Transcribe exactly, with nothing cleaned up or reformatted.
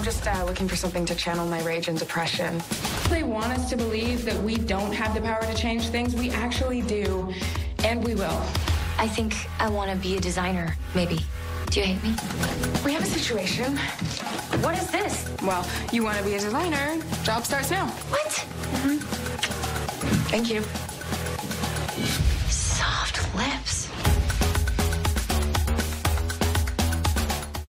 I'm just uh, looking for something to channel my rage and depression. They want us to believe that we don't have the power to change things. We actually do, and we will. I think I want to be a designer, maybe. Do you hate me? We have a situation. What is this? Well, you want to be a designer. Job starts now. What? Mm-hmm. Thank you.